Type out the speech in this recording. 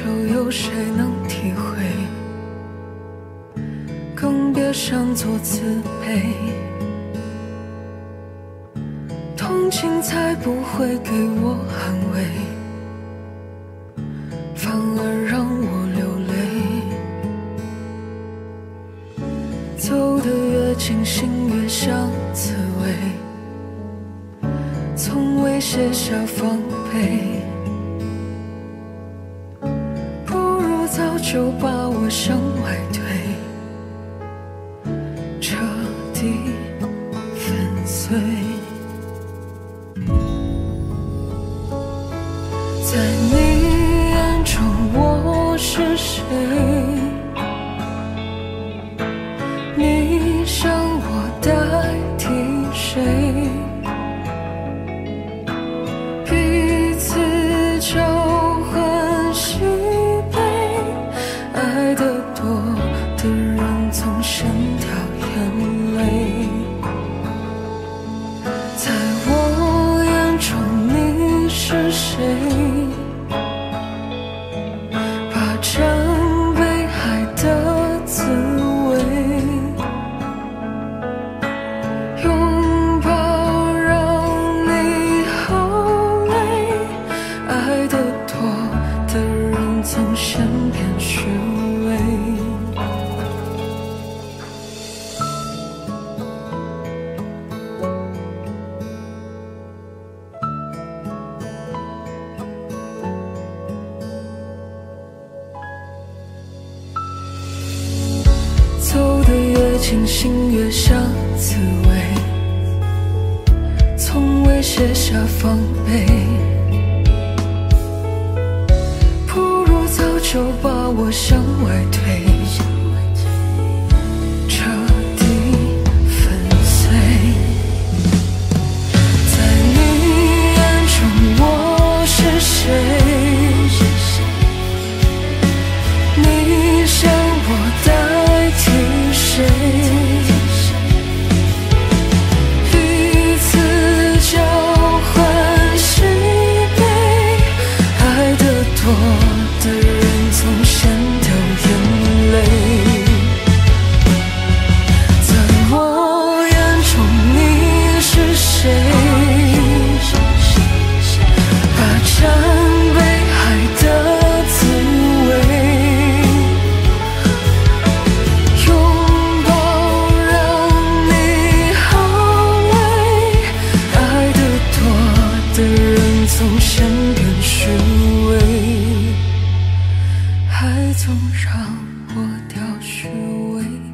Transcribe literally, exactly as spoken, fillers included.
愁有谁能体会？更别想做慈悲，同情才不会给我安慰，反而让我流泪。走得越近，心越像刺猬，从未卸下防备。 就把我向外推，彻底粉碎。在你眼中我是谁？你想我代替谁？彼此交换喜悲。 爱得多的人总先掉眼泪，在我眼中你是谁？霸占被害的滋味，拥抱让你好累。爱得多的人总先变虚伪。 走得越近，心越像刺猬，从未卸下防备。不如早就把我向外推，彻底粉碎。在你眼中，我是谁？ 总先变虚伪，还总让我掉虚伪。